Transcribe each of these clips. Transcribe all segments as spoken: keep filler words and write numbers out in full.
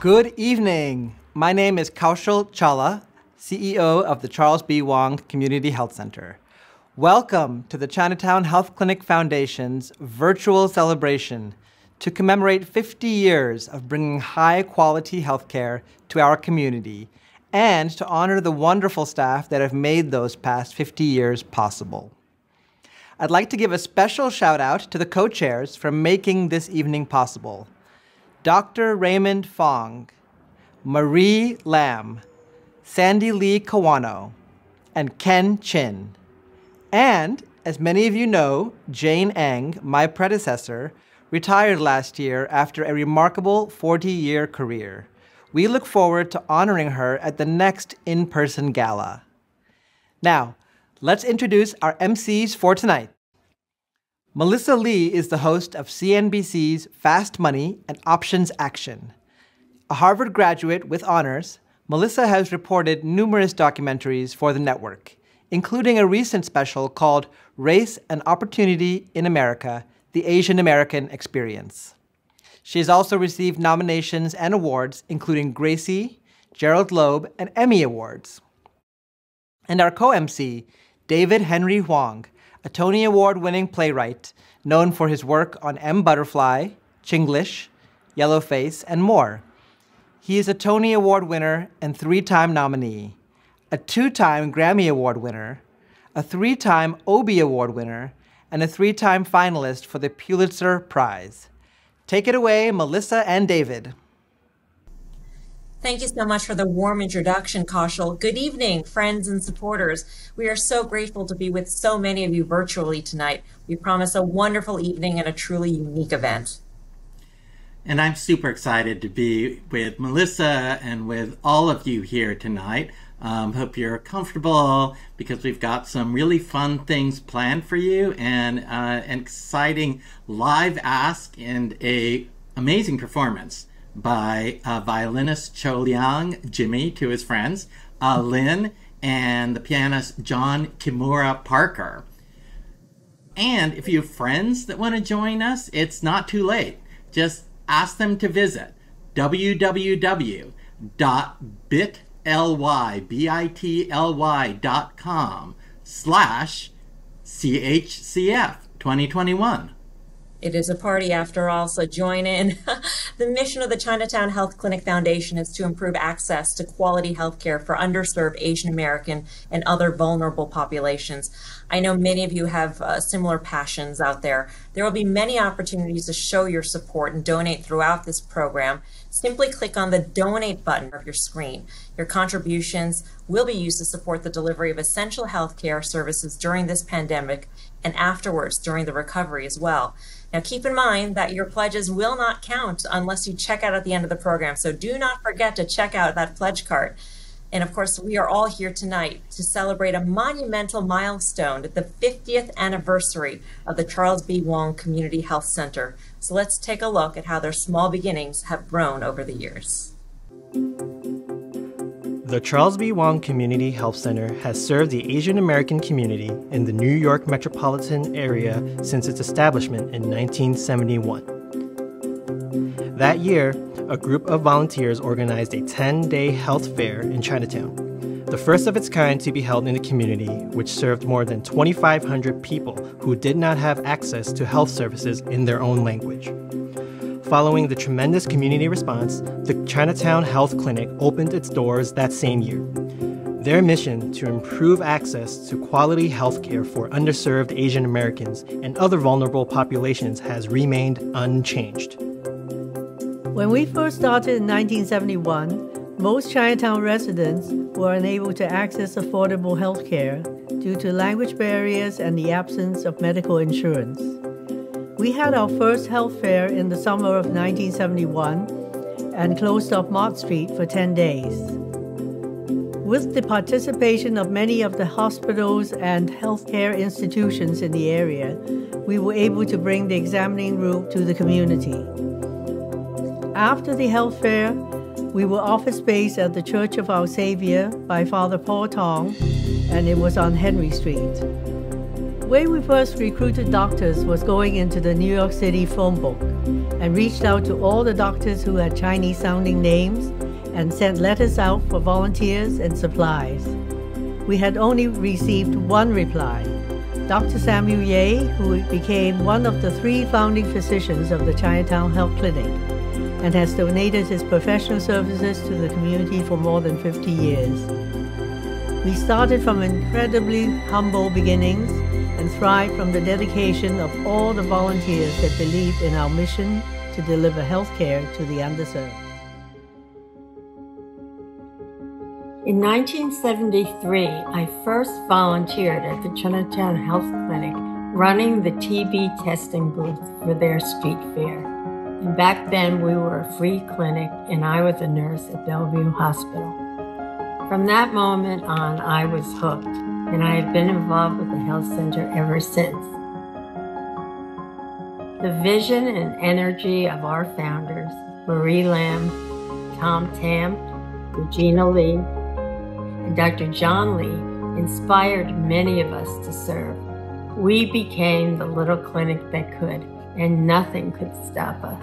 Good evening. My name is Kaushal Chala, C E O of the Charles B. Wang Community Health Center. Welcome to the Chinatown Health Clinic Foundation's virtual celebration to commemorate fifty years of bringing high-quality healthcare to our community and to honor the wonderful staff that have made those past fifty years possible. I'd like to give a special shout-out to the co-chairs for making this evening possible. Doctor Raymond Fong, Marie Lam, Sandy Lee Kawano, and Ken Chin. And, as many of you know, Jane Eng, my predecessor, retired last year after a remarkable forty-year career. We look forward to honoring her at the next in-person gala. Now, let's introduce our M Cs for tonight. Melissa Lee is the host of C N B C's Fast Money and Options Action. A Harvard graduate with honors, Melissa has reported numerous documentaries for the network, including a recent special called Race and Opportunity in America, The Asian American Experience. She has also received nominations and awards, including Gracie, Gerald Loeb, and Emmy Awards. And our co-M C, David Henry Wong, a Tony Award-winning playwright known for his work on M. Butterfly, Chinglish, Yellowface, and more. He is a Tony Award winner and three-time nominee, a two-time Grammy Award winner, a three-time Obie Award winner, and a three-time finalist for the Pulitzer Prize. Take it away, Melissa and David. Thank you so much for the warm introduction, Kaushal. Good evening, friends and supporters. We are so grateful to be with so many of you virtually tonight. We promise a wonderful evening and a truly unique event. And I'm super excited to be with Melissa and with all of you here tonight. Um, hope you're comfortable because we've got some really fun things planned for you and uh, an exciting live ask and a amazing performance by uh, violinist Cho Liang, Jimmy, to his friends, uh, Lynn, and the pianist John Kimura Parker. And if you have friends that want to join us, it's not too late. Just ask them to visit w w w dot bit l y dot com slash C H C F twenty twenty-one. It is a party after all, so join in. The mission of the Chinatown Health Clinic Foundation is to improve access to quality health care for underserved Asian American and other vulnerable populations. I know many of you have uh, similar passions out there. There will be many opportunities to show your support and donate throughout this program. simply click on the donate button of your screen. Your contributions will be used to support the delivery of essential healthcare services during this pandemic and afterwards during the recovery as well. Now, keep in mind that your pledges will not count unless you check out at the end of the program. So do not forget to check out that pledge card. And of course, we are all here tonight to celebrate a monumental milestone, the fiftieth anniversary of the Charles B. Wang Community Health Center. So let's take a look at how their small beginnings have grown over the years. The Charles B. Wang Community Health Center has served the Asian American community in the New York metropolitan area since its establishment in nineteen seventy-one. That year, a group of volunteers organized a ten-day health fair in Chinatown, the first of its kind to be held in the community, which served more than twenty-five hundred people who did not have access to health services in their own language. Following the tremendous community response, the Chinatown Health Clinic opened its doors that same year. Their mission to improve access to quality healthcare for underserved Asian Americans and other vulnerable populations has remained unchanged. When we first started in nineteen seventy-one, most Chinatown residents were unable to access affordable health care due to language barriers and the absence of medical insurance. We had our first health fair in the summer of nineteen seventy-one and closed off Mott Street for ten days. With the participation of many of the hospitals and healthcare institutions in the area, we were able to bring the examining room to the community. After the health fair, we were office space at the Church of Our Savior by Father Paul Tong, and it was on Henry Street. Where we first recruited doctors was going into the New York City phone book and reached out to all the doctors who had Chinese-sounding names and sent letters out for volunteers and supplies. We had only received one reply, Doctor Samuel Yeh, who became one of the three founding physicians of the Chinatown Health Clinic and has donated his professional services to the community for more than fifty years. We started from incredibly humble beginnings and thrived from the dedication of all the volunteers that believed in our mission to deliver healthcare to the underserved. In nineteen seventy-three, I first volunteered at the Chinatown Health Clinic, running the T B testing booth for their street fair. And back then, we were a free clinic, and I was a nurse at Bellevue Hospital. From that moment on, I was hooked, and I have been involved with the health center ever since. The vision and energy of our founders, Marie Lam, Tom Tam, Regina Lee, and Doctor John Lee, inspired many of us to serve. We became the little clinic that could, and nothing could stop us.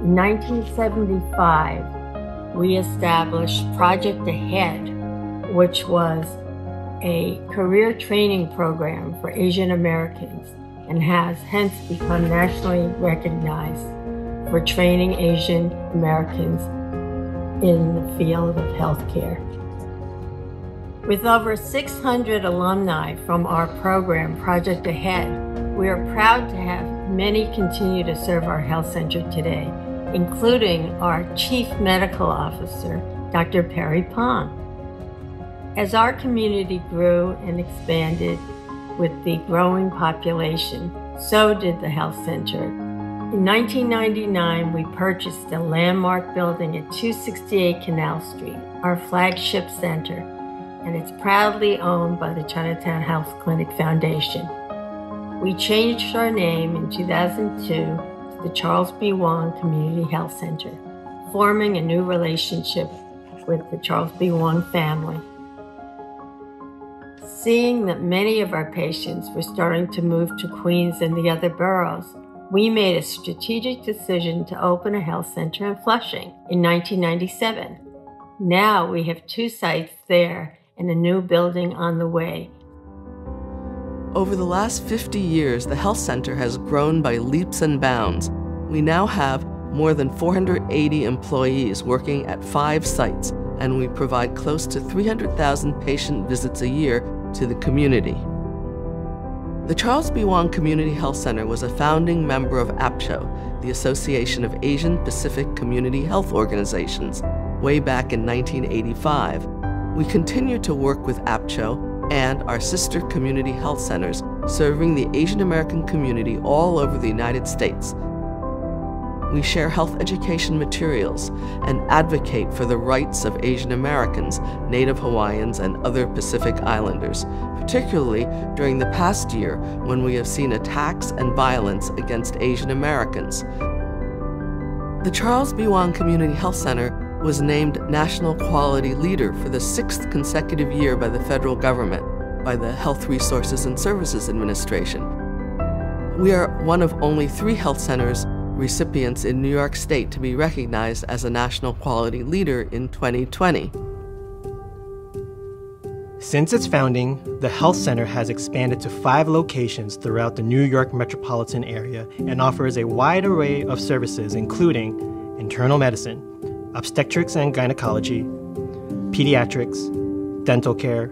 In nineteen seventy-five, we established Project Ahead, which was a career training program for Asian Americans and has hence become nationally recognized for training Asian Americans in the field of healthcare. With over six hundred alumni from our program, Project Ahead, we are proud to have many continue to serve our health center today, including our Chief Medical Officer, Doctor Perry Pong. As our community grew and expanded with the growing population, so did the health center. In nineteen ninety-nine, we purchased a landmark building at two sixty-eight Canal Street, our flagship center, and it's proudly owned by the Chinatown Health Clinic Foundation. We changed our name in two thousand two to the Charles B. Wang Community Health Center, forming a new relationship with the Charles B. Wang family. Seeing that many of our patients were starting to move to Queens and the other boroughs, we made a strategic decision to open a health center in Flushing in nineteen ninety-seven. Now we have two sites there and a new building on the way. Over the last fifty years, the health center has grown by leaps and bounds. We now have more than four hundred eighty employees working at five sites, and we provide close to three hundred thousand patient visits a year to the community. The Charles B. Wang Community Health Center was a founding member of APCHO, the Association of Asian Pacific Community Health Organizations, way back in nineteen eighty-five. We continue to work with APCHO and our sister community health centers serving the Asian American community all over the United States. We share health education materials and advocate for the rights of Asian Americans, Native Hawaiians, and other Pacific Islanders, particularly during the past year when we have seen attacks and violence against Asian Americans. The Charles B. Wang Community Health Center was named National Quality Leader for the sixth consecutive year by the federal government, by the Health Resources and Services Administration. We are one of only three health centers recipients in New York State to be recognized as a national quality leader in twenty twenty. Since its founding, the health center has expanded to five locations throughout the New York metropolitan area and offers a wide array of services including internal medicine, obstetrics and gynecology, pediatrics, dental care,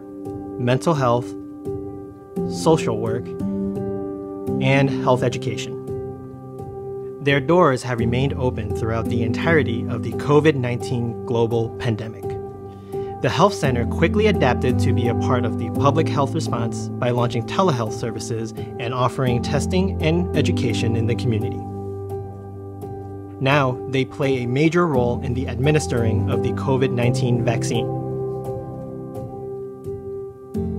mental health, social work, and health education. Their doors have remained open throughout the entirety of the COVID nineteen global pandemic. The health center quickly adapted to be a part of the public health response by launching telehealth services and offering testing and education in the community. Now, they play a major role in the administering of the COVID nineteen vaccine.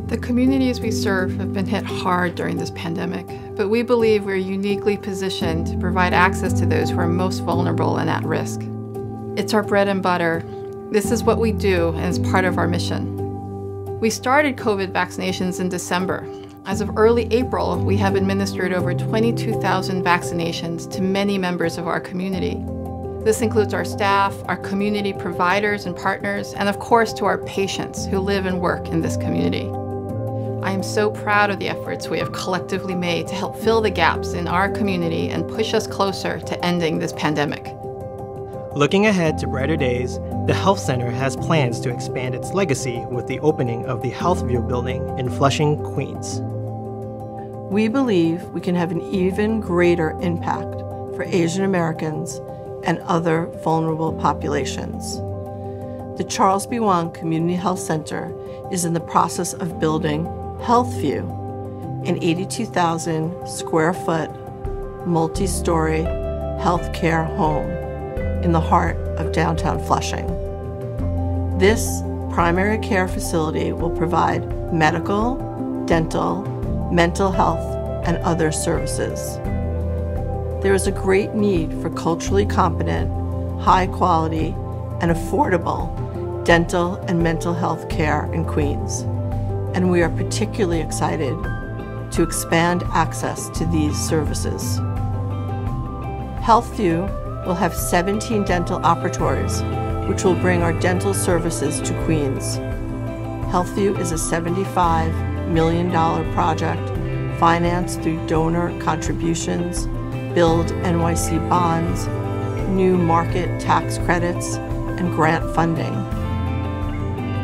The communities we serve have been hit hard during this pandemic, but we believe we're uniquely positioned to provide access to those who are most vulnerable and at risk. It's our bread and butter. This is what we do, and it's part of our mission. We started COVID vaccinations in December. As of early April, we have administered over twenty-two thousand vaccinations to many members of our community. This includes our staff, our community providers and partners, and of course to our patients who live and work in this community. I am so proud of the efforts we have collectively made to help fill the gaps in our community and push us closer to ending this pandemic. Looking ahead to brighter days, the health center has plans to expand its legacy with the opening of the Healthview building in Flushing, Queens. We believe we can have an even greater impact for Asian Americans and other vulnerable populations. The Charles B. Wang Community Health Center is in the process of building Healthview, an eighty-two thousand square foot, multi-story healthcare home in the heart of downtown Flushing. This primary care facility will provide medical, dental, mental health, and other services. There is a great need for culturally competent, high quality, and affordable dental and mental health care in Queens. And we are particularly excited to expand access to these services. Healthview will have seventeen dental operatories, which will bring our dental services to Queens. Healthview is a seventy-five million dollars project financed through donor contributions, Build N Y C bonds, new market tax credits, and grant funding.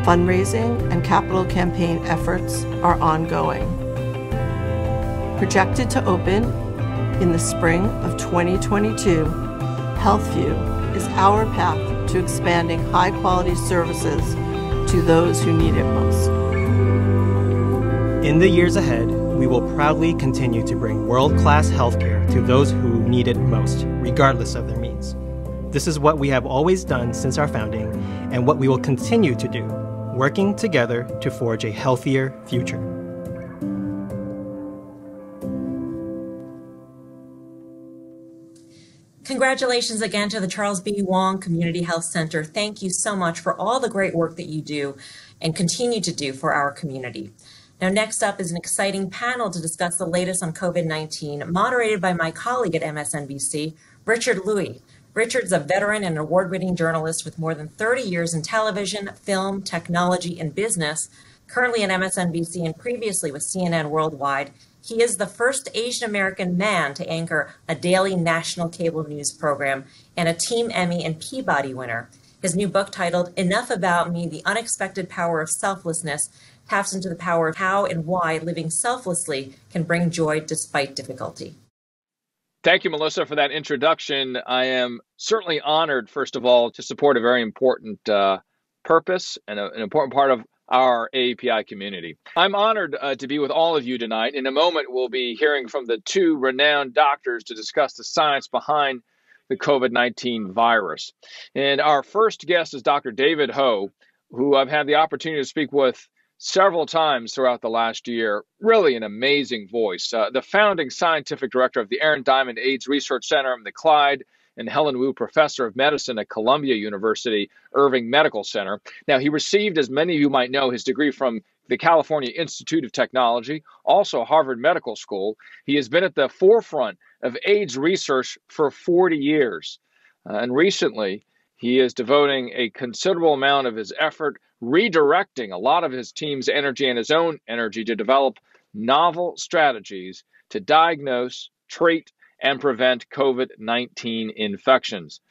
Fundraising and capital campaign efforts are ongoing. Projected to open in the spring of twenty twenty-two, Healthview is our path to expanding high-quality services to those who need it most. In the years ahead, we will proudly continue to bring world-class healthcare to those who need it most, regardless of their means. This is what we have always done since our founding, and what we will continue to do, working together to forge a healthier future. Congratulations again to the Charles B. Wang Community Health Center. Thank you so much for all the great work that you do and continue to do for our community. Now, next up is an exciting panel to discuss the latest on COVID nineteen, moderated by my colleague at M S N B C, Richard Lui. Richard's a veteran and award-winning journalist with more than thirty years in television, film, technology, and business. Currently at M S N B C and previously with C N N Worldwide, he is the first Asian American man to anchor a daily national cable news program and a Team Emmy and Peabody winner. His new book titled Enough About Me, The Unexpected Power of Selflessness taps into the power of how and why living selflessly can bring joy despite difficulty. Thank you, Melissa, for that introduction. I am certainly honored, first of all, to support a very important uh, purpose and a, an important part of our A A P I community. I'm honored uh, to be with all of you tonight. In a moment, we'll be hearing from the two renowned doctors to discuss the science behind the COVID nineteen virus. And our first guest is Doctor David Ho, who I've had the opportunity to speak with several times throughout the last year. Really an amazing voice. Uh, the founding scientific director of the Aaron Diamond AIDS Research Center and the Clyde and Helen Wu Professor of Medicine at Columbia University Irving Medical Center. Now, he received, as many of you might know, his degree from the California Institute of Technology, also Harvard Medical School. He has been at the forefront of AIDS research for forty years. Uh, and recently, he is devoting a considerable amount of his effort, redirecting a lot of his team's energy and his own energy to develop novel strategies to diagnose, treat, and prevent COVID nineteen infections.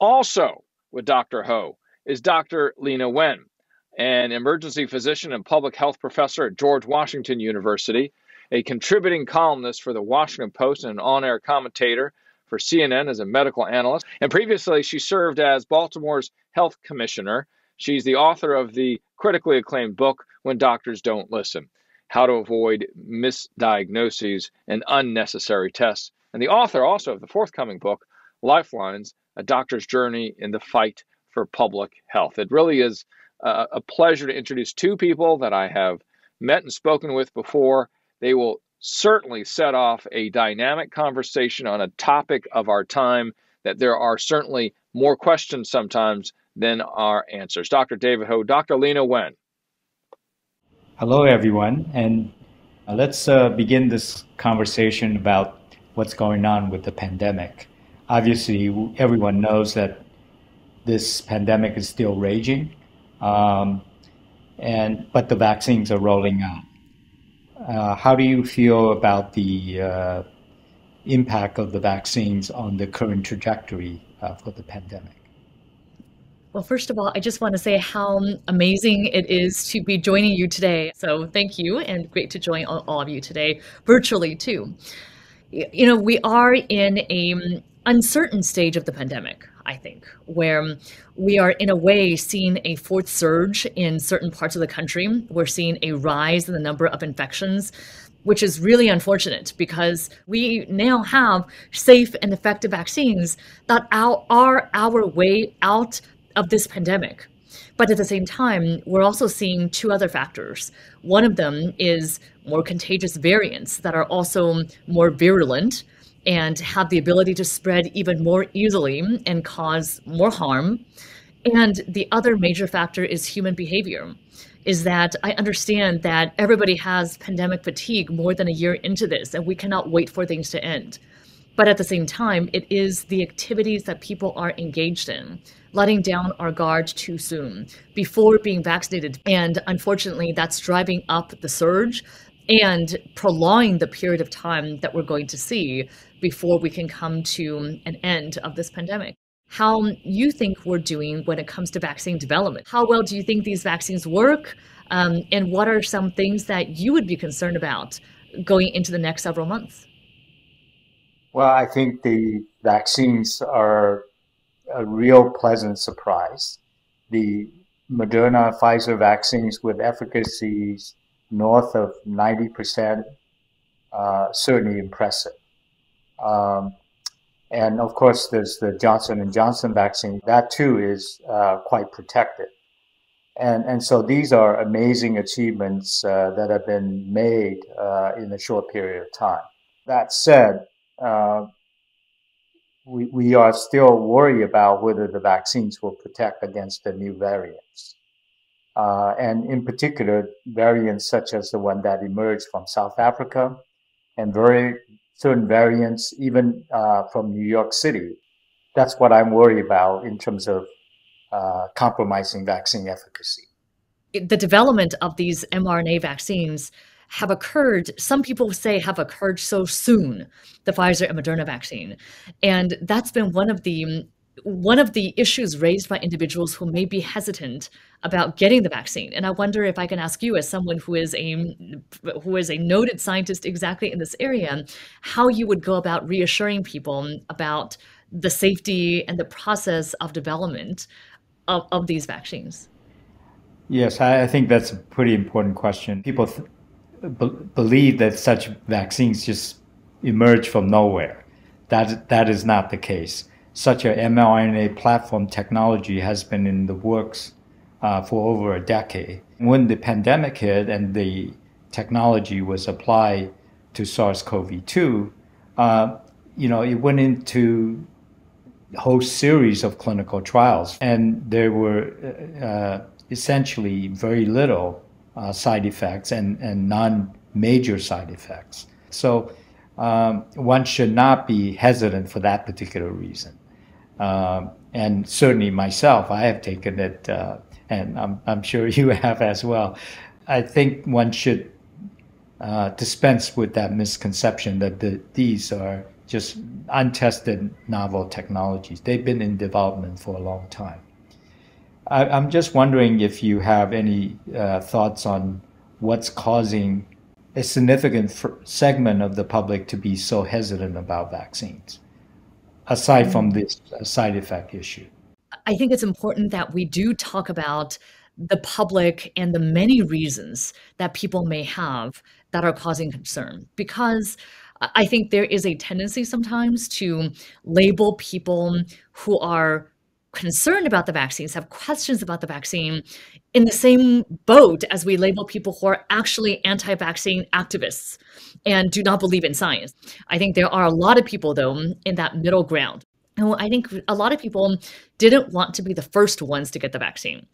Also with Doctor Ho is Doctor Leana Wen, an emergency physician and public health professor at George Washington University, a contributing columnist for the Washington Post and an on-air commentator for C N N as a medical analyst. And previously, she served as Baltimore's health commissioner. She's the author of the critically acclaimed book, When Doctors Don't Listen, How to Avoid Misdiagnoses and Unnecessary Tests, and the author also of the forthcoming book, Lifelines, A Doctor's Journey in the Fight for Public Health. It really is uh, a pleasure to introduce two people that I have met and spoken with before. They will certainly set off a dynamic conversation on a topic of our time that there are certainly more questions sometimes than our answers. Doctor David Ho, Doctor Leana Wen. Hello, everyone. And uh, let's uh, begin this conversation about what's going on with the pandemic. Obviously, everyone knows that this pandemic is still raging, um, and but the vaccines are rolling out. Uh, how do you feel about the uh, impact of the vaccines on the current trajectory uh, for the pandemic? Well, first of all, I just want to say how amazing it is to be joining you today. So thank you, and great to join all of you today, virtually too. You know, we are in an uncertain stage of the pandemic, I think, where we are in a way seeing a fourth surge in certain parts of the country. We're seeing a rise in the number of infections, which is really unfortunate because we now have safe and effective vaccines that are our way out of this pandemic. But at the same time, we're also seeing two other factors. One of them is more contagious variants that are also more virulent and have the ability to spread even more easily and cause more harm. And the other major factor is human behavior, is that I understand that everybody has pandemic fatigue more than a year into this, and we cannot wait for things to end. But at the same time, it is the activities that people are engaged in, letting down our guard too soon before being vaccinated. And unfortunately, that's driving up the surge and prolonging the period of time that we're going to see before we can come to an end of this pandemic. How you think we're doing when it comes to vaccine development? How well do you think these vaccines work? Um, and what are some things that you would be concerned about going into the next several months? Well, I think the vaccines are a real pleasant surprise. The Moderna, Pfizer vaccines with efficacies north of ninety percent, uh, certainly impressive. Um, and of course, there's the Johnson and Johnson vaccine. That too is uh, quite protective. And, and so these are amazing achievements uh, that have been made uh, in a short period of time. That said, Uh, we, we are still worried about whether the vaccines will protect against the new variants. Uh, and in particular, variants such as the one that emerged from South Africa and very certain variants even uh, from New York City. That's what I'm worried about in terms of uh, compromising vaccine efficacy. The development of these mRNA vaccines have occurred, some people say have occurred so soon, the Pfizer and Moderna vaccine. And that's been one of the one of the issues raised by individuals who may be hesitant about getting the vaccine. And I wonder if I can ask you, as someone who is a who is a noted scientist exactly in this area, how you would go about reassuring people about the safety and the process of development of, of these vaccines. Yes, I think that's a pretty important question. People th- be- believe that such vaccines just emerge from nowhere. That, that is not the case. Such a mRNA platform technology has been in the works uh, for over a decade. When the pandemic hit and the technology was applied to SARS CoV two, uh, you know, it went into a whole series of clinical trials, and there were uh, essentially very little uh, side effects and, and non-major side effects. So um, one should not be hesitant for that particular reason. Um, and certainly myself, I have taken it, uh, and I'm, I'm sure you have as well. I think one should uh, dispense with that misconception that the, these are just untested novel technologies. They've been in development for a long time. I, I'm just wondering if you have any uh, thoughts on what's causing a significant f- segment of the public to be so hesitant about vaccines, aside from this side effect issue. I think it's important that we do talk about the public and the many reasons that people may have that are causing concern, because I think there is a tendency sometimes to label people who are concerned about the vaccines, have questions about the vaccine, in the same boat as we label people who are actually anti-vaccine activists and do not believe in science. I think there are a lot of people, though, in that middle ground. And I think a lot of people didn't want to be the first ones to get the vaccine.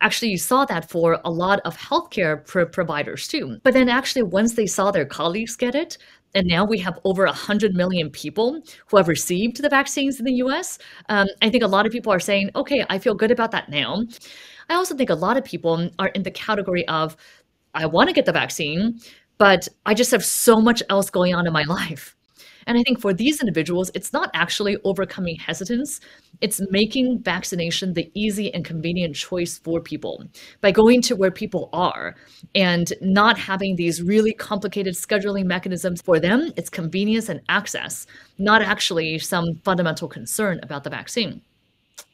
Actually, you saw that for a lot of healthcare pro- providers, too. But then actually, once they saw their colleagues get it, and now we have over one hundred million people who have received the vaccines in the U S. Um, I think a lot of people are saying, okay, I feel good about that now. I also think a lot of people are in the category of, I want to get the vaccine, but I just have so much else going on in my life. And I think for these individuals, it's not actually overcoming hesitance. It's making vaccination the easy and convenient choice for people by going to where people are and not having these really complicated scheduling mechanisms. For them, it's convenience and access, not actually some fundamental concern about the vaccine.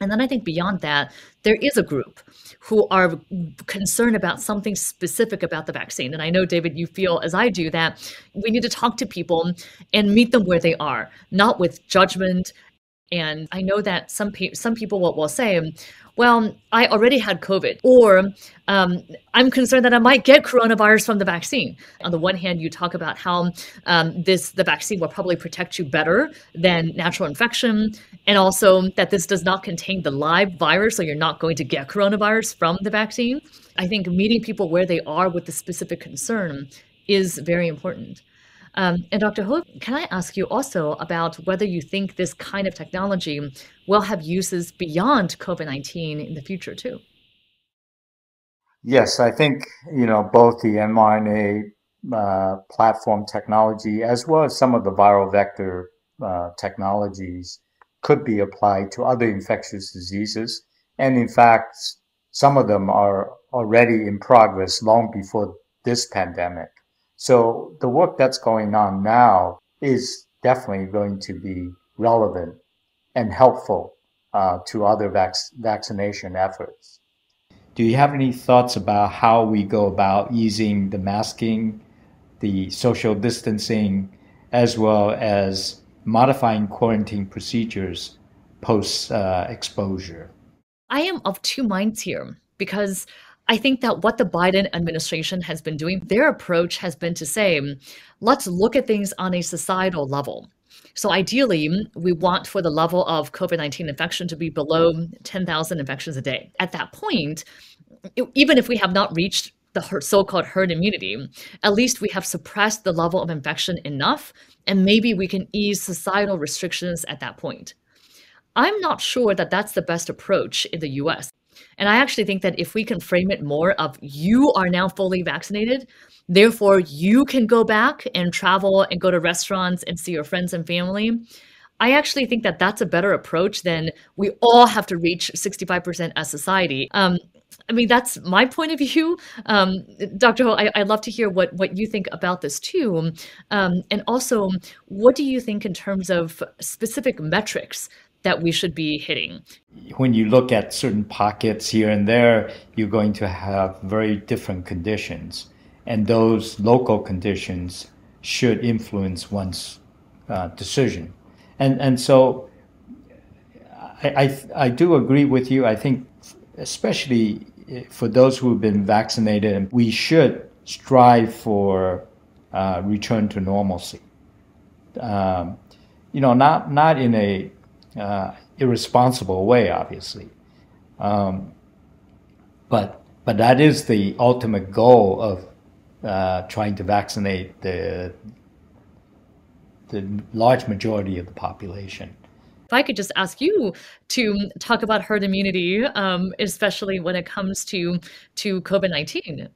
And then I think beyond that, there is a group who are concerned about something specific about the vaccine. And I know, David, you feel as I do that we need to talk to people and meet them where they are, not with judgment. And I know that some pe- some people will, will say, well, I already had COVID, or um, I'm concerned that I might get coronavirus from the vaccine. On the one hand, you talk about how um, this the vaccine will probably protect you better than natural infection, and also that this does not contain the live virus, so you're not going to get coronavirus from the vaccine. I think meeting people where they are with the specific concern is very important. Um, and Doctor Ho, can I ask you also about whether you think this kind of technology will have uses beyond COVID nineteen in the future too? Yes, I think, you know, both the mRNA uh, platform technology as well as some of the viral vector uh, technologies could be applied to other infectious diseases. And in fact, some of them are already in progress long before this pandemic. So the work that's going on now is definitely going to be relevant and helpful uh, to other vac- vaccination efforts. Do you have any thoughts about how we go about easing the masking, the social distancing, as well as modifying quarantine procedures post uh, exposure? I am of two minds here, because I think that what the Biden administration has been doing, their approach has been to say, let's look at things on a societal level. So ideally, we want for the level of COVID nineteen infection to be below ten thousand infections a day. At that point, even if we have not reached the so-called herd immunity, at least we have suppressed the level of infection enough, and maybe we can ease societal restrictions at that point. I'm not sure that that's the best approach in the U S. And I actually think that if we can frame it more of, you are now fully vaccinated, therefore you can go back and travel and go to restaurants and see your friends and family, I actually think that that's a better approach than we all have to reach sixty-five percent as society. Um, I mean, that's my point of view. Um, Doctor Ho, I, I'd love to hear what, what you think about this too. Um, and also, what do you think in terms of specific metrics that we should be hitting? When you look at certain pockets here and there, you're going to have very different conditions. And those local conditions should influence one's uh, decision. And, and so I, I, I do agree with you. I think especially for those who have been vaccinated, we should strive for uh, return to normalcy. Um, you know, not, not in a uh, irresponsible way, obviously. Um, but, but that is the ultimate goal of uh, trying to vaccinate the the large majority of the population. If I could just ask you to talk about herd immunity, um, especially when it comes to to COVID nineteen,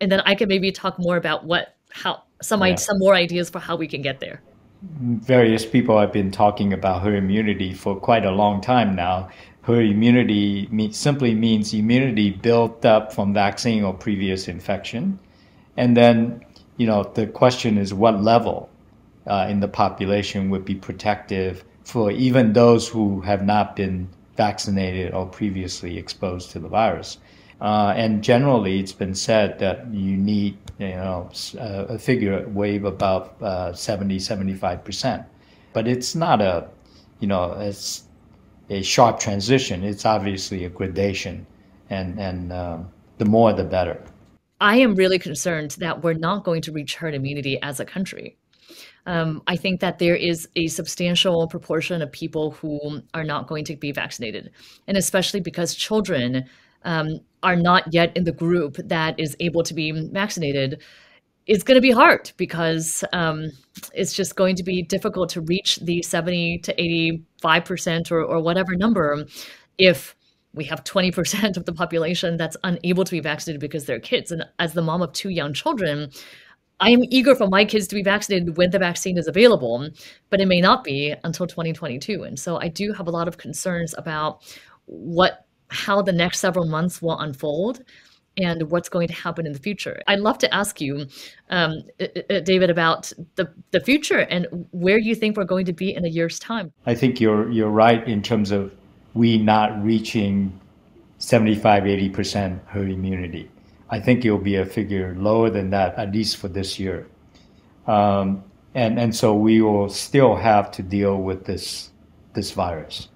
and then I could maybe talk more about what how some yeah. some more ideas for how we can get there. Various people have been talking about herd immunity for quite a long time now. Herd immunity mean, simply means immunity built up from vaccine or previous infection, and then you know the question is what level Uh, in the population would be protective for even those who have not been vaccinated or previously exposed to the virus. Uh, and generally, it's been said that you need, you know, a figure wave about uh, seventy, seventy-five percent. But it's not a, you know, it's a sharp transition. It's obviously a gradation, and, and um, the more the better. I am really concerned that we're not going to reach herd immunity as a country. Um, I think that there is a substantial proportion of people who are not going to be vaccinated, and especially because children um, are not yet in the group that is able to be vaccinated, it's going to be hard because um, it's just going to be difficult to reach the seventy to eighty-five percent or, or whatever number if we have twenty percent of the population that's unable to be vaccinated because they're kids. And as the mom of two young children, I am eager for my kids to be vaccinated when the vaccine is available, but it may not be until twenty twenty-two. And so I do have a lot of concerns about what, how the next several months will unfold and what's going to happen in the future. I'd love to ask you, um, David, about the, the future and where you think we're going to be in a year's time. I think you're, you're right in terms of we not reaching seventy-five, eighty percent herd immunity. I think it will be a figure lower than that, at least for this year. Um, and, and so we will still have to deal with this, this virus.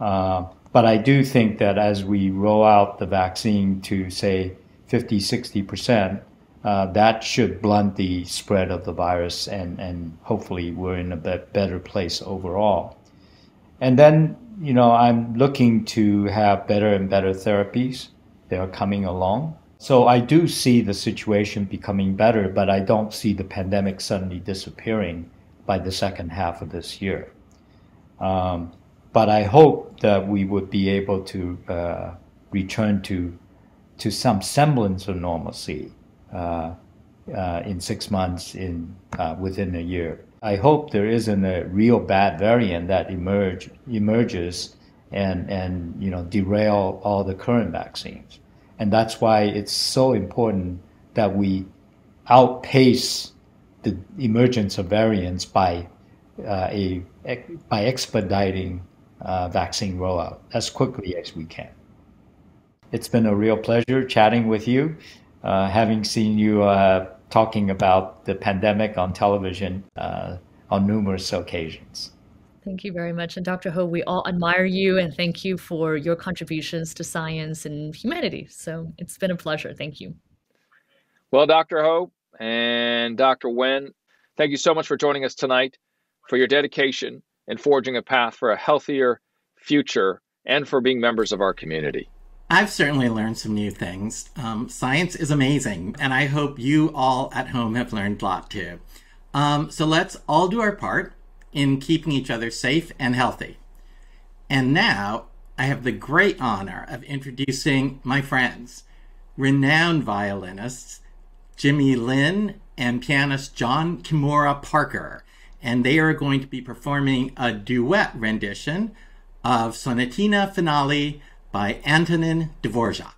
Uh, but I do think that as we roll out the vaccine to, say, fifty, sixty percent, uh, that should blunt the spread of the virus, and, and hopefully we're in a bit better place overall. And then, you know, I'm looking to have better and better therapies. They are coming along. So I do see the situation becoming better, but I don't see the pandemic suddenly disappearing by the second half of this year. Um, but I hope that we would be able to uh, return to, to some semblance of normalcy uh, uh, in six months, in, uh, within a year. I hope there isn't a real bad variant that emerge, emerges and, and you know, derail all the current vaccines. And that's why it's so important that we outpace the emergence of variants by uh, a by expediting uh, vaccine rollout as quickly as we can. It's been a real pleasure chatting with you, uh, having seen you uh, talking about the pandemic on television uh, on numerous occasions. Thank you very much. And Doctor Ho, we all admire you and thank you for your contributions to science and humanity. So it's been a pleasure. Thank you. Well, Doctor Ho and Doctor Wen, thank you so much for joining us tonight, for your dedication in forging a path for a healthier future, and for being members of our community. I've certainly learned some new things. Um, science is amazing, and I hope you all at home have learned a lot too. Um, so let's all do our part in keeping each other safe and healthy. And now I have the great honor of introducing my friends, renowned violinists Jimmy Lin and pianist John Kimura Parker, and they are going to be performing a duet rendition of Sonatina Finale by Antonin Dvorak.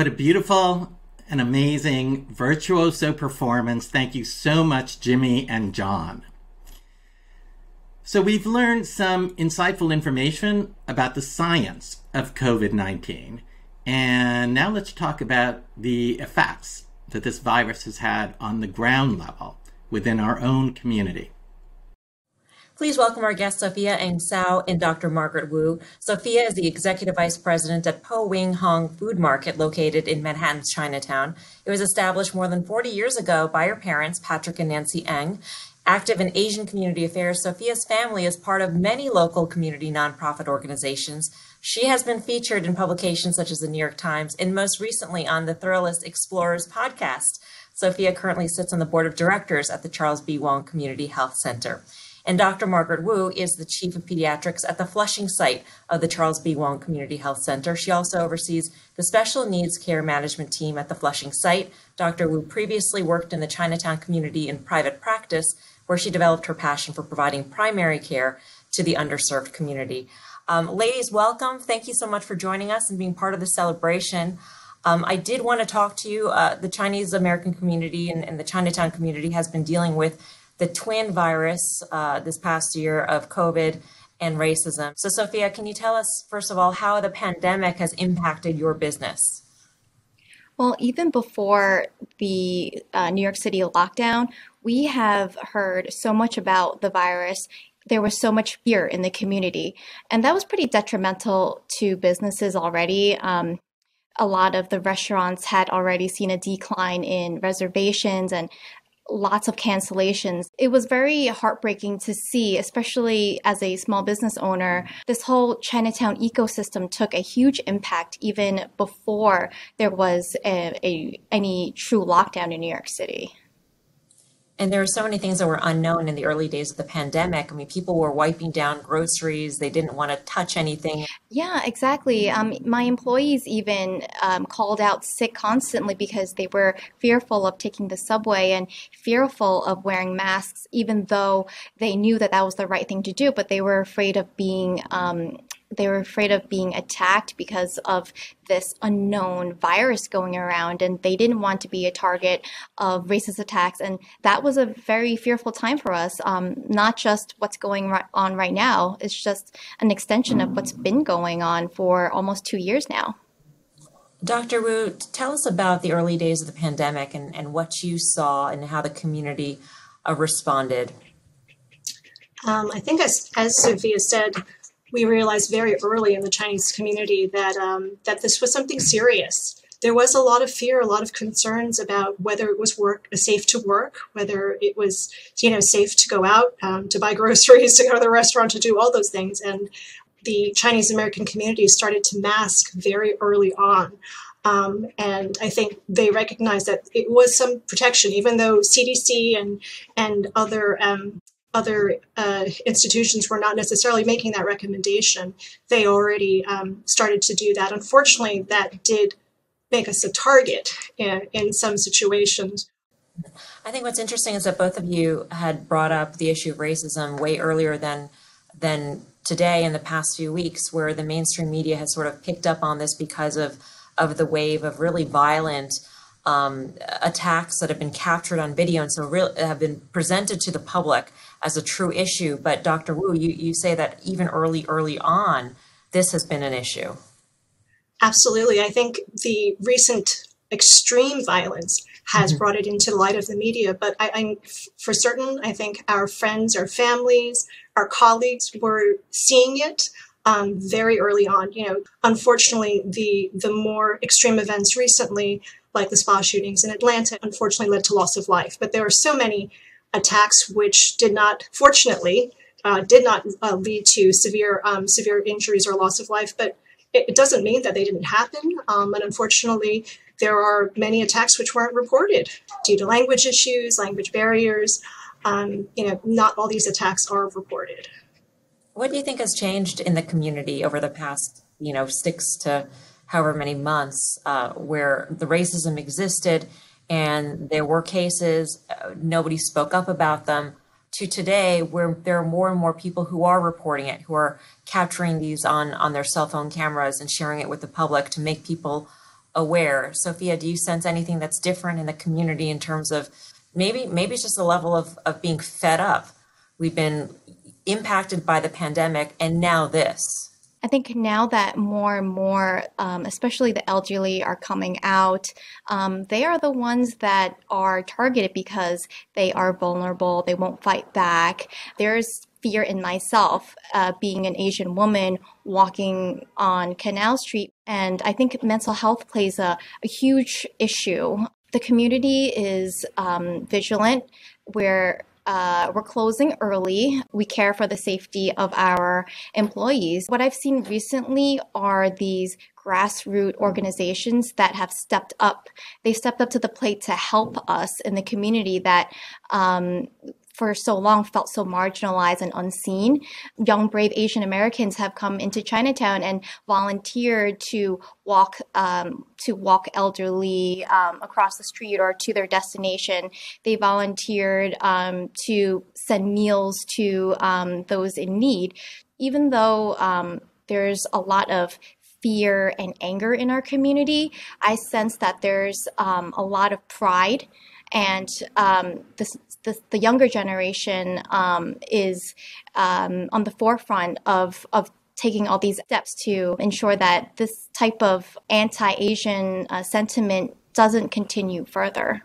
What a beautiful and amazing virtuoso performance. Thank you so much, Jimmy and John. So we've learned some insightful information about the science of COVID nineteen. And now let's talk about the effects that this virus has had on the ground level within our own community. Please welcome our guests, Sophia Eng Tsao and Doctor Margaret Wu. Sophia is the Executive Vice President at Po Wing Hong Food Market located in Manhattan's Chinatown. It was established more than forty years ago by her parents, Patrick and Nancy Eng. Active in Asian community affairs, Sophia's family is part of many local community nonprofit organizations. She has been featured in publications such as the New York Times and most recently on the Pluralist Explorers podcast. Sophia currently sits on the board of directors at the Charles B. Wang Community Health Center. And Doctor Margaret Wu is the Chief of Pediatrics at the Flushing site of the Charles B. Wang Community Health Center. She also oversees the Special Needs Care Management Team at the Flushing site. Doctor Wu previously worked in the Chinatown community in private practice, where she developed her passion for providing primary care to the underserved community. Um, ladies, welcome. Thank you so much for joining us and being part of the celebration. Um, I did want to talk to you. Uh, the Chinese American community and, and the Chinatown community has been dealing with the twin virus uh, this past year of COVID and racism. So Sophia, can you tell us, first of all, how the pandemic has impacted your business? Well, even before the uh, New York City lockdown, we have heard so much about the virus. There was so much fear in the community, and that was pretty detrimental to businesses already. Um, a lot of the restaurants had already seen a decline in reservations and lots of cancellations. It was very heartbreaking to see, especially as a small business owner. This whole Chinatown ecosystem took a huge impact even before there was a, a, any true lockdown in New York City. And there were so many things that were unknown in the early days of the pandemic. I mean, people were wiping down groceries. They didn't want to touch anything. Yeah, exactly. Um, my employees even um, called out sick constantly because they were fearful of taking the subway and fearful of wearing masks, even though they knew that that was the right thing to do. But they were afraid of being um, they were afraid of being attacked because of this unknown virus going around, and they didn't want to be a target of racist attacks. And that was a very fearful time for us, um, not just what's going on right now. It's just an extension of what's been going on for almost two years now. Doctor Wu, tell us about the early days of the pandemic and, and what you saw and how the community uh, responded. Um, I think as, as Sophia said, we realized very early in the Chinese community that um, that this was something serious. There was a lot of fear, a lot of concerns about whether it was work safe to work, whether it was you know safe to go out, um, to buy groceries, to go to the restaurant, to do all those things. And the Chinese American community started to mask very early on. Um, and I think they recognized that it was some protection, even though C D C and, and other um, other uh, institutions were not necessarily making that recommendation. They already um, started to do that. Unfortunately, that did make us a target in, in some situations. I think what's interesting is that both of you had brought up the issue of racism way earlier than, than today in the past few weeks, where the mainstream media has sort of picked up on this because of, of the wave of really violent um, attacks that have been captured on video and so real, have been presented to the public as a true issue. But Doctor Wu, you, you say that even early, early on, this has been an issue. Absolutely. I think the recent extreme violence has mm-hmm. brought it into the light of the media. But I, I'm, for certain, I think our friends, our families, our colleagues were seeing it um, very early on. You know, unfortunately, the, the more extreme events recently, like the spa shootings in Atlanta, unfortunately led to loss of life. But there are so many attacks which did not, fortunately, uh, did not uh, lead to severe um, severe injuries or loss of life. But it, it doesn't mean that they didn't happen. Um, and unfortunately, there are many attacks which weren't reported due to language issues, language barriers. Um, you know, not all these attacks are reported. What do you think has changed in the community over the past, you know, six to however many months, uh, where the racism existed? And there were cases, uh, nobody spoke up about them, to today where there are more and more people who are reporting it, who are capturing these on, on their cell phone cameras and sharing it with the public to make people aware. Sophia, do you sense anything that's different in the community in terms of maybe maybe it's just a level of, of being fed up? We've been impacted by the pandemic and now this. I think now that more and more, um, especially the elderly are coming out, um, they are the ones that are targeted because they are vulnerable. They won't fight back. There's fear in myself, uh, being an Asian woman walking on Canal Street. And I think mental health plays a, a huge issue. The community is um, vigilant. We're Uh, we're closing early. We care for the safety of our employees. What I've seen recently are these grassroots organizations that have stepped up. They stepped up to the plate to help us in the community that um, for so long felt so marginalized and unseen. Young, brave Asian Americans have come into Chinatown and volunteered to walk um, to walk elderly um, across the street or to their destination. They volunteered um, to send meals to um, those in need. Even though um, there's a lot of fear and anger in our community, I sense that there's um, a lot of pride. And um, this, this, the younger generation um, is um, on the forefront of, of taking all these steps to ensure that this type of anti-Asian uh, sentiment doesn't continue further.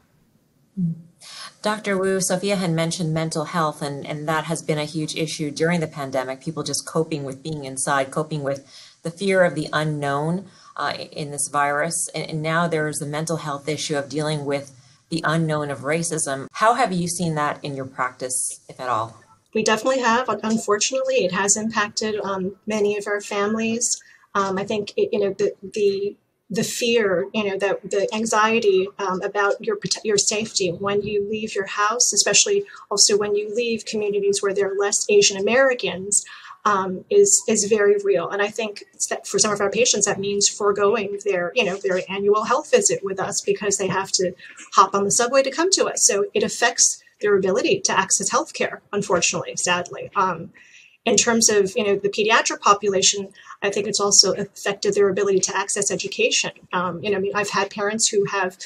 Doctor Wu, Sophia had mentioned mental health, and, and that has been a huge issue during the pandemic, people just coping with being inside, coping with the fear of the unknown uh, in this virus. And, and now there's the mental health issue of dealing with the unknown of racism. How have you seen that in your practice, if at all? We definitely have. Unfortunately, it has impacted um, many of our families. Um, I think it, you know the the the fear, you know, that the anxiety um, about your your safety when you leave your house, especially also when you leave communities where there are less Asian Americans. Um, is is very real, and I think that for some of our patients, that means foregoing their, you know, their annual health visit with us because they have to hop on the subway to come to us. So it affects their ability to access healthcare, unfortunately, sadly. Um, in terms of you know the pediatric population, I think it's also affected their ability to access education. Um, you know, I mean, I've had parents who have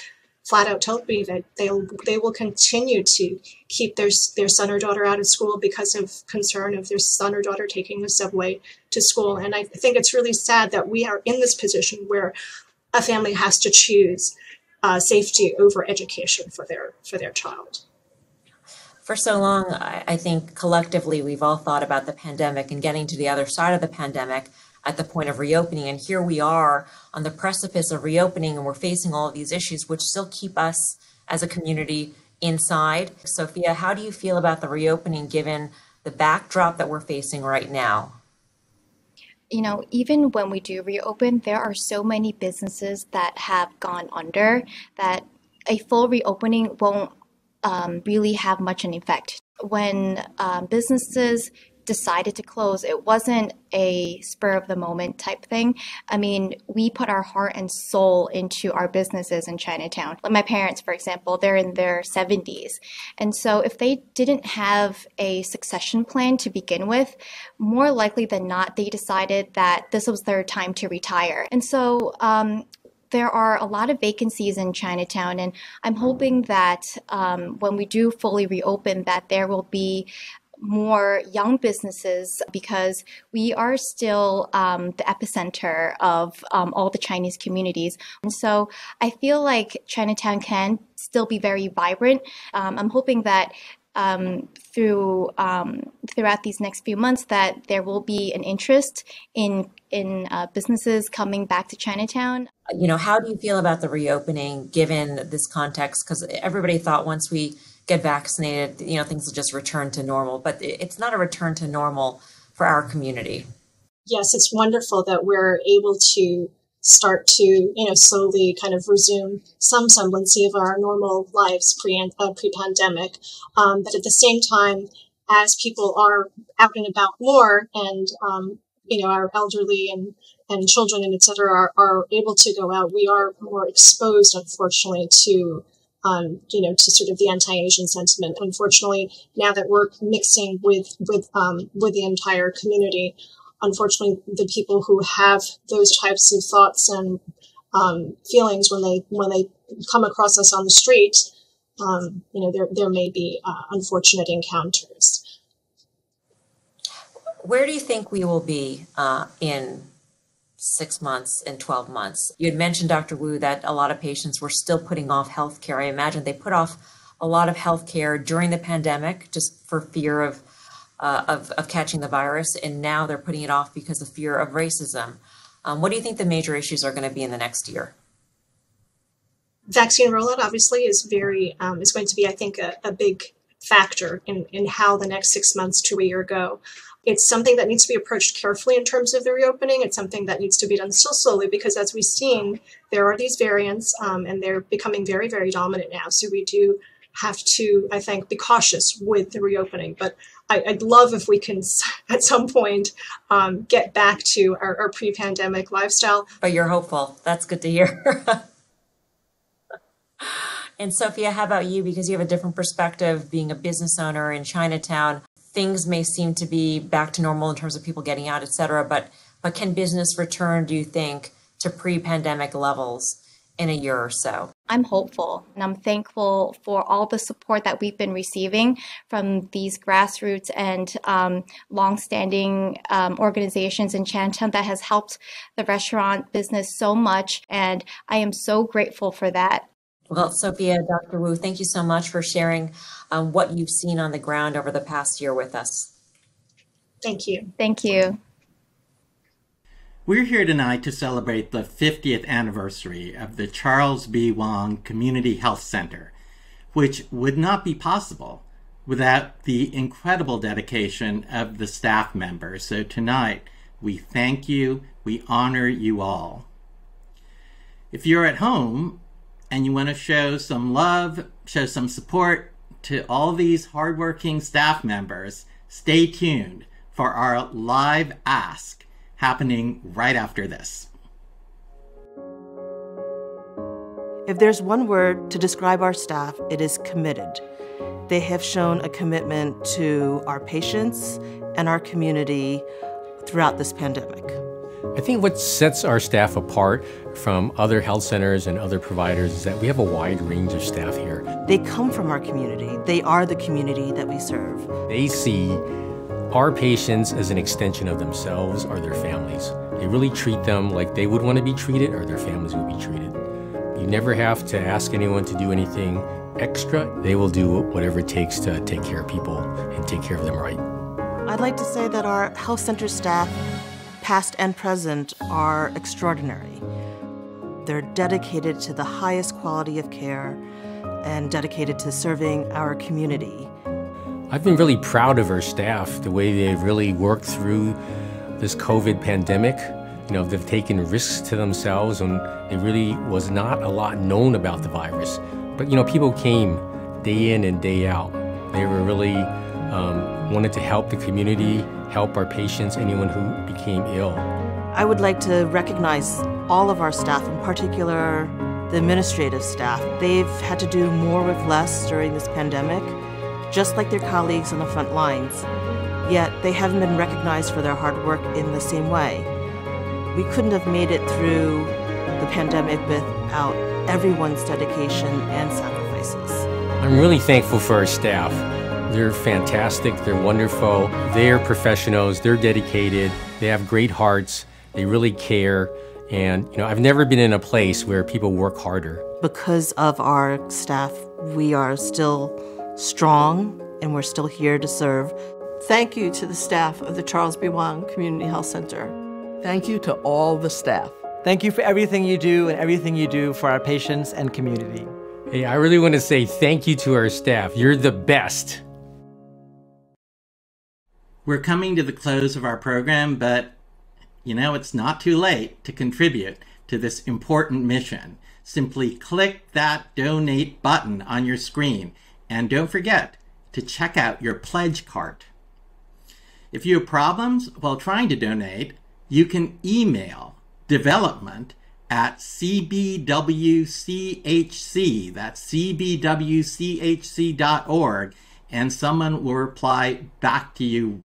flat out told me that they they will continue to keep their their son or daughter out of school because of concern of their son or daughter taking the subway to school. And I think it's really sad that we are in this position where a family has to choose uh, safety over education for their for their child. For so long, I think collectively we've all thought about the pandemic and getting to the other side of the pandemic at the point of reopening. And here we are on the precipice of reopening, and we're facing all of these issues which still keep us as a community inside. Sophia, how do you feel about the reopening given the backdrop that we're facing right now? You know, even when we do reopen, there are so many businesses that have gone under that a full reopening won't um, really have much an effect. When um, businesses decided to close, it wasn't a spur of the moment type thing. I mean, we put our heart and soul into our businesses in Chinatown. Like my parents, for example, they're in their seventies. And so if they didn't have a succession plan to begin with, more likely than not, they decided that this was their time to retire. And so um, there are a lot of vacancies in Chinatown, and I'm hoping that um, when we do fully reopen, that there will be more young businesses, because we are still um, the epicenter of um, all the Chinese communities. And so I feel like Chinatown can still be very vibrant. Um, I'm hoping that um, through um, throughout these next few months that there will be an interest in, in uh, businesses coming back to Chinatown. You know, how do you feel about the reopening given this context? Because everybody thought once we get vaccinated, you know, things will just return to normal, but it's not a return to normal for our community. Yes, it's wonderful that we're able to start to, you know, slowly kind of resume some semblance of our normal lives pre uh, pre-pandemic. Um, but at the same time, as people are out and about more and, um, you know, our elderly and, and children and et cetera are, are able to go out, we are more exposed, unfortunately, to Um, you know, to sort of the anti-Asian sentiment. Unfortunately, now that we're mixing with with um, with the entire community, unfortunately, the people who have those types of thoughts and um, feelings when they when they come across us on the street. Um, you know, there there may be uh, unfortunate encounters. Where do you think we will be uh, in six months and twelve months? You had mentioned, Doctor Wu, that a lot of patients were still putting off healthcare. I imagine they put off a lot of healthcare during the pandemic just for fear of, uh, of, of catching the virus, and now they're putting it off because of fear of racism. Um, what do you think the major issues are going to be in the next year? Vaccine rollout obviously is very um, is going to be, I think, a, a big factor in, in how the next six months to a year go. It's something that needs to be approached carefully in terms of the reopening. It's something that needs to be done so slowly because, as we've seen, there are these variants um, and they're becoming very, very dominant now. So we do have to, I think, be cautious with the reopening. But I, I'd love if we can, at some point, um, get back to our, our pre-pandemic lifestyle. But you're hopeful. That's good to hear. And Sophia, how about you? Because you have a different perspective, being a business owner in Chinatown. Things may seem to be back to normal in terms of people getting out, et cetera, but, but can business return, do you think, to pre-pandemic levels in a year or so? I'm hopeful, and I'm thankful for all the support that we've been receiving from these grassroots and um, longstanding um, organizations in Chinatown that has helped the restaurant business so much, and I am so grateful for that. Well, Sophia, Doctor Wu, thank you so much for sharing um, what you've seen on the ground over the past year with us. Thank you. Thank you. We're here tonight to celebrate the fiftieth anniversary of the Charles B. Wang Community Health Center, which would not be possible without the incredible dedication of the staff members. So tonight, we thank you. We honor you all. If you're at home, and you want to show some love, show some support to all these hardworking staff members, stay tuned for our live ask happening right after this. If there's one word to describe our staff, it is committed. They have shown a commitment to our patients and our community throughout this pandemic. I think what sets our staff apart from other health centers and other providers is that we have a wide range of staff here. They come from our community. They are the community that we serve. They see our patients as an extension of themselves or their families. They really treat them like they would want to be treated or their families would be treated. You never have to ask anyone to do anything extra. They will do whatever it takes to take care of people and take care of them right. I'd like to say that our health center staff, past and present, are extraordinary. They're dedicated to the highest quality of care and dedicated to serving our community. I've been really proud of our staff, the way they've really worked through this COVID pandemic. You know, they've taken risks to themselves, and it really was not a lot known about the virus. But, you know, people came day in and day out. They were really um, wanted to help the community, help our patients, anyone who became ill. I would like to recognize all of our staff, in particular the administrative staff. They've had to do more with less during this pandemic, just like their colleagues on the front lines. Yet they haven't been recognized for their hard work in the same way. We couldn't have made it through the pandemic without everyone's dedication and sacrifices. I'm really thankful for our staff. They're fantastic, they're wonderful, they're professionals, they're dedicated, they have great hearts, they really care, and you know, I've never been in a place where people work harder. Because of our staff, we are still strong and we're still here to serve. Thank you to the staff of the Charles B. Wang Community Health Center. Thank you to all the staff. Thank you for everything you do and everything you do for our patients and community. Hey, I really want to say thank you to our staff. You're the best. We're coming to the close of our program, but you know, it's not too late to contribute to this important mission. Simply click that donate button on your screen, and don't forget to check out your pledge cart. If you have problems while trying to donate, you can email development at c b w c h c, that's c b w c h c dot org, and someone will reply back to you.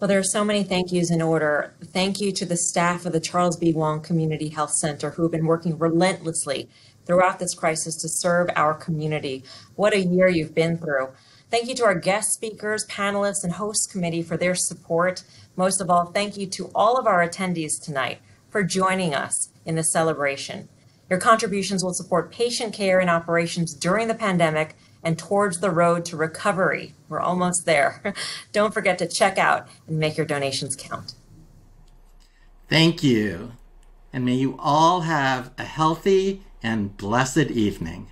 Well, there are so many thank yous in order. Thank you to the staff of the Charles B. Wang Community Health Center who have been working relentlessly throughout this crisis to serve our community. What a year you've been through. Thank you to our guest speakers, panelists, and host committee for their support. Most of all, thank you to all of our attendees tonight for joining us in the celebration. Your contributions will support patient care and operations during the pandemic and towards the road to recovery. We're almost there. Don't forget to check out and make your donations count. Thank you. And may you all have a healthy and blessed evening.